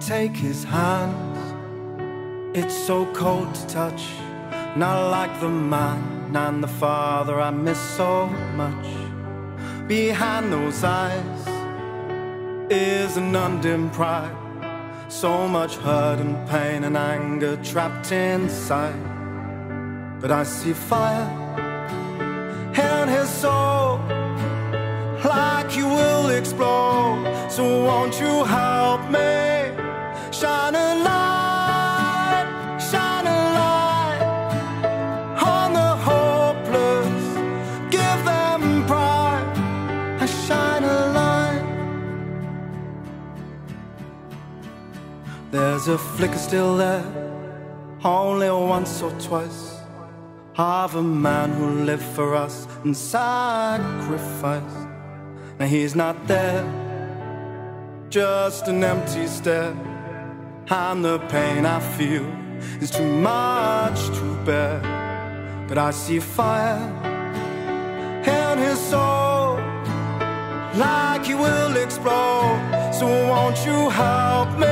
take his hands. It's so cold to touch, not like the man and the father I miss so much. Behind those eyes is an undimmed pride, so much hurt and pain and anger trapped inside. But I see fire in his soul, like he will explode. So won't you help me shine a light? There's a flicker still there, only once or twice, of a man who lived for us and sacrificed. Now he's not there, just an empty stare, and the pain I feel is too much to bear. But I see fire in his soul, like he will explode. So won't you help me?